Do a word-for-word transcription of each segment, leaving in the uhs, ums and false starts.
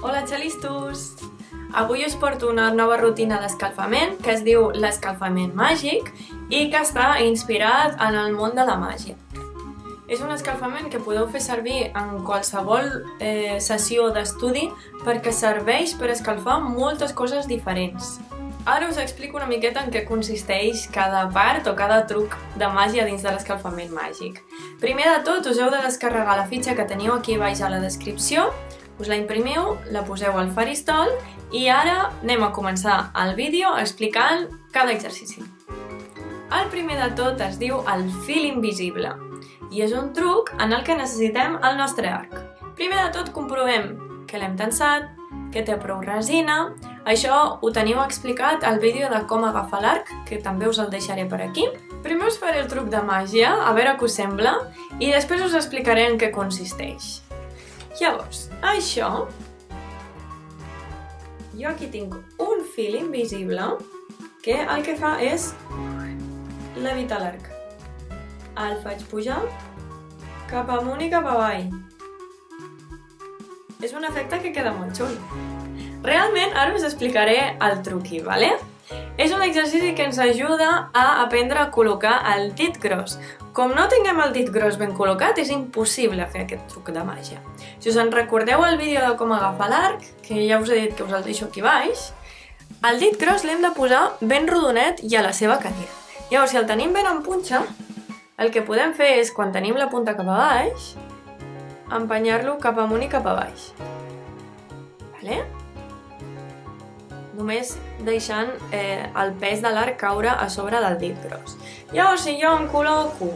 Hola xelistos! Avui us porto una nova rutina d'escalfament que es diu l'escalfament màgic i que està inspirat en el món de la màgia. És un escalfament que podeu fer servir en qualsevol eh, sessió d'estudi perquè serveix per escalfar moltes coses diferents. Ara us explico una miqueta en què consisteix cada part o cada truc de màgia dins de l'escalfament màgic. Primer de tot, us heu de descarregar la fitxa que teniu aquí baix a la descripció, us la imprimiu, la poseu al faristol i ara anem a començar el vídeo explicant cada exercici. El primer de tot es diu el fil invisible i és un truc en el que necessitem el nostre arc. Primer de tot comprovem que l'hem tensat, que té prou resina. Això ho teniu explicat al vídeo de com agafar l'arc, que també us el deixaré per aquí. Primer us faré el truc de màgia, a veure què us sembla, i després us explicaré en què consisteix. Llavors, això... Jo aquí tinc un fil invisible que el que fa és levitar l'arc. El faig pujar cap amunt i cap avall. És un efecte que queda molt xul. Realment, ara us explicaré el truqui, vale? És un exercici que ens ajuda a aprendre a col·locar el dit gros. Com no tinguem el dit gros ben col·locat, és impossible fer aquest truc de màgia. Si us en recordeu el vídeo de com agafar l'arc, que ja us he dit que us el deixo aquí baix, el dit gros l'hem de posar ben rodonet i a la seva cadira. Llavors, si el tenim ben en punxa, el que podem fer és, quan tenim la punta cap a baix, empenyar-lo cap amunt i cap a baix. Vale? Només deixant eh, el pes de l'arc caure a sobre del dit gros. Llavors, si jo em col·loco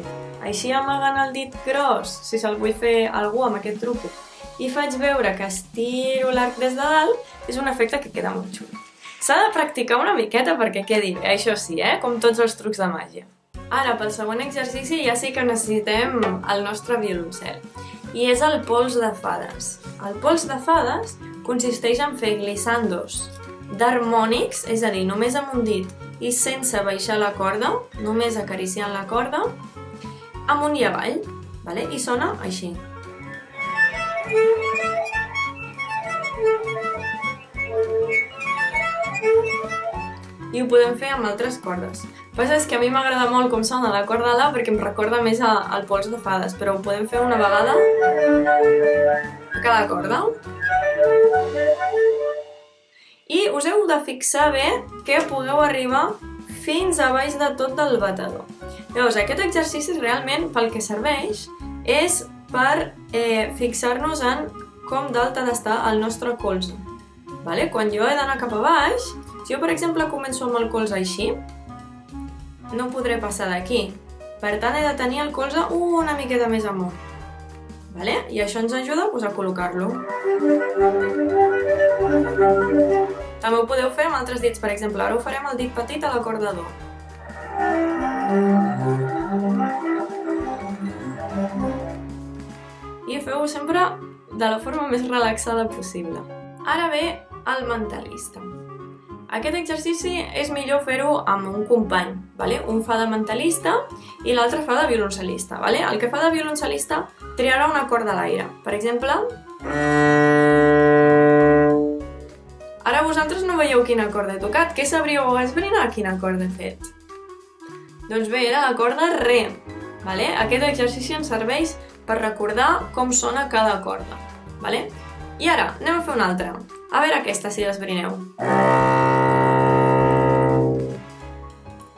així amagant el dit gros, si se'l vull fer algú amb aquest truco, i faig veure que estiro l'arc des de dalt, és un efecte que queda molt xulo. S'ha de practicar una miqueta perquè quedi bé, això sí, eh? Com tots els trucs de màgia. Ara, pel següent exercici ja sí que necessitem el nostre violoncel. I és el pols de fades. El pols de fades consisteix en fer glissandos d'harmònics, és a dir, només amb un dit i sense baixar la corda, només acariciant la corda, amunt i avall, vale? I sona així. I ho podem fer amb altres cordes. El que passa és que a mi m'agrada molt com sona la corda la perquè em recorda més al pols de fades, però ho podem fer una vegada a cada corda. I us heu de fixar bé que pugueu arribar fins a baix de tot del batedor. Llavors, aquest exercici realment pel que serveix és per eh, fixar-nos en com d'alt ha d'estar el nostre colze. Vale? Quan jo he d'anar cap a baix, si jo, per exemple, començo amb el colze així, no podré passar d'aquí. Per tant, he de tenir el colze una miqueta més amunt. Vale? I això ens ajuda pues, a col·locar-lo. També ho podeu fer amb altres dits, per exemple, ara ho farem el dit petit a la corda do. I feu-ho sempre de la forma més relaxada possible. Ara ve el mentalista. Aquest exercici és millor fer-ho amb un company, vale? Un fa de mentalista i l'altre fa de violoncel·lista, vale? El que fa de violoncel·lista triarà una corda a l'aire. Per exemple... Ara vosaltres no veieu quina corda he tocat. Què sabríeu esbrinar quina corda he fet? Doncs bé, era la corda re, vale? Aquest exercici ens serveix per recordar com sona cada corda, vale? I ara, anem a fer una altra. A veure aquesta, si l'esbrineu.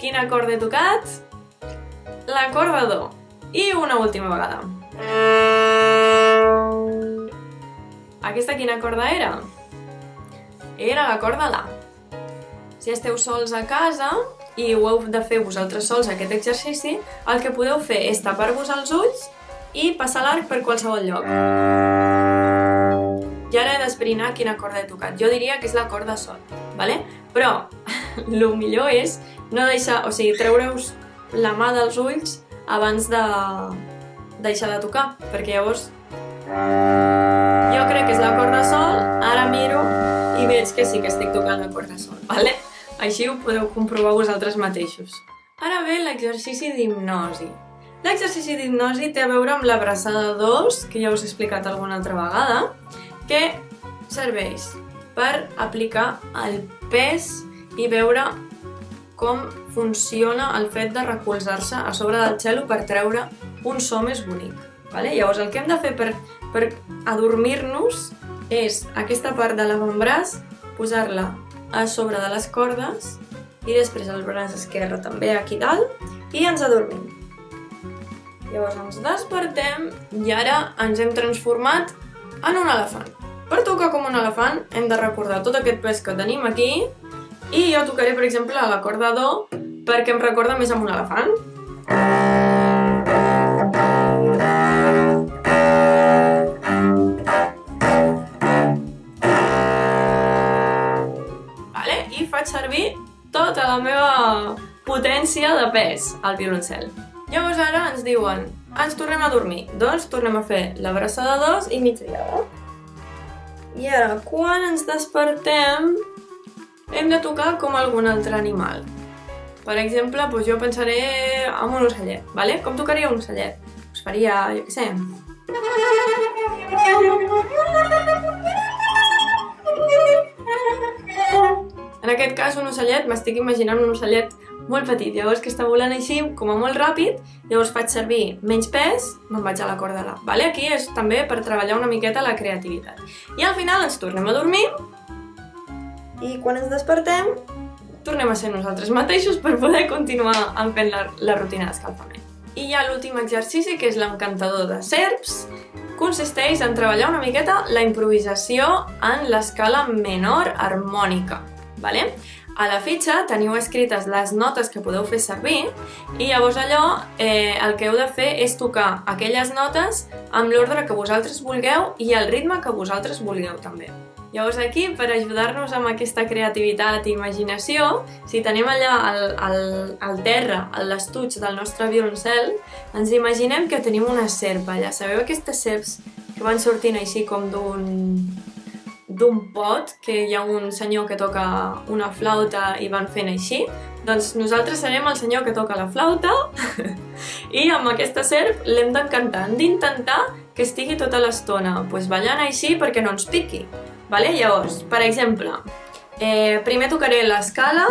Quina corda he tocat? La corda do. I una última vegada. Aquesta quina corda era? Era la corda la. Si esteu sols a casa i ho heu de fer vosaltres sols aquest exercici, el que podeu fer és tapar-vos els ulls i passar l'arc per qualsevol lloc. I ara he d'esbrinar quina corda he tocat. Jo diria que és la corda sol, vale? Però el millor és no deixar, o sigui, treure-us la mà dels ulls abans de deixar de tocar, perquè llavors jo crec que és la corda sol, ara miro i veig que sí que estic tocant la corda sol, vale? Així ho podeu comprovar vosaltres mateixos. Ara ve l'exercici d'hipnosi. L'exercici d'hipnosi té a veure amb l'abraçada dos, que ja us he explicat alguna altra vegada, que serveix per aplicar el pes i veure com funciona el fet de recolzar-se a sobre del cello per treure un so més bonic. Vale? Llavors el que hem de fer per, per adormir-nos és aquesta part de l'avantbraç, posar-la a sobre de les cordes i després el braç esquerre també aquí dalt i ens adormim. Llavors ens despertem i ara ens hem transformat en un elefant. Per tocar com un elefant hem de recordar tot aquest pes que tenim aquí i jo tocaré, per exemple, a la corda do perquè em recorda més amb un elefant. Vale? I faig servir tota la meva potència de pes al violoncel. Llavors ara ens diuen, ens tornem a dormir, doncs tornem a fer la braçada de dos i mitja lligada. I ara, quan ens despertem, hem de tocar com algun altre animal. Per exemple, doncs jo pensaré en un ocellet, vale? Com tocaria un ocellet? Us faria, jo què sé... En aquest cas, un ocellet, m'estic imaginant un ocellet molt petit, llavors que està volant així, com a molt ràpid, llavors faig servir menys pes, me'n vaig a la corda la. Vale? Aquí és també per treballar una miqueta la creativitat. I al final ens tornem a dormir i quan ens despertem tornem a ser nosaltres mateixos per poder continuar fent la, la rutina d'escalfament. I hi ha l'últim exercici, que és l'encantador de serps, consisteix en treballar una miqueta la improvisació en l'escala menor harmònica. Vale? A la fitxa teniu escrites les notes que podeu fer servir i llavors allò eh, el que heu de fer és tocar aquelles notes amb l'ordre que vosaltres vulgueu i el ritme que vosaltres vulgueu també. Llavors aquí, per ajudar-nos amb aquesta creativitat i imaginació, si tenim allà al, al, al terra, a l'estuig del nostre violoncel, ens imaginem que tenim una serp allà. Sabeu aquestes serps que van sortint així com d'un... d'un pot, que hi ha un senyor que toca una flauta i van fent així, doncs nosaltres serem el senyor que toca la flauta i amb aquesta serp l'hem d'encantar, hem d'intentar que estigui tota l'estona pues, ballant així perquè no ens piqui. Vale? Llavors, per exemple, eh, primer tocaré l'escala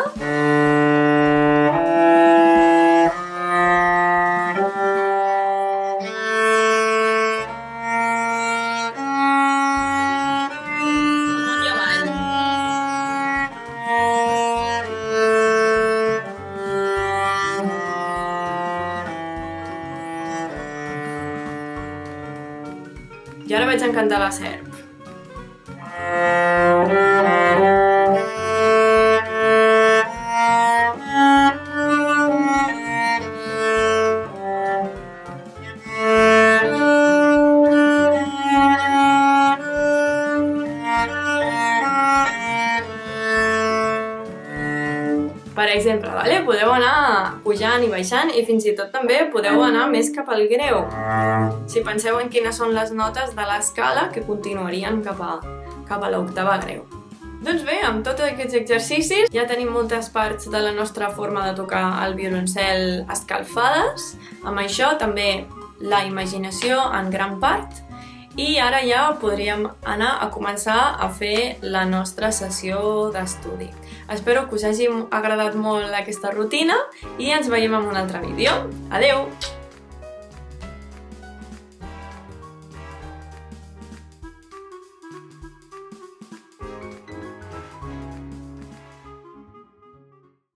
i ara vaig encantar la serp. Per exemple, vale? Podeu anar pujant i baixant i fins i tot també podeu anar més cap al greu. Si penseu en quines són les notes de l'escala que continuarien cap a, cap a l'octava greu. Doncs bé, amb tots aquests exercicis ja tenim moltes parts de la nostra forma de tocar el violoncel escalfades. Amb això també la imaginació en gran part. I ara ja podríem anar a començar a fer la nostra sessió d'estudi. Espero que us hagi agradat molt aquesta rutina i ens veiem en un altre vídeo. Adeu!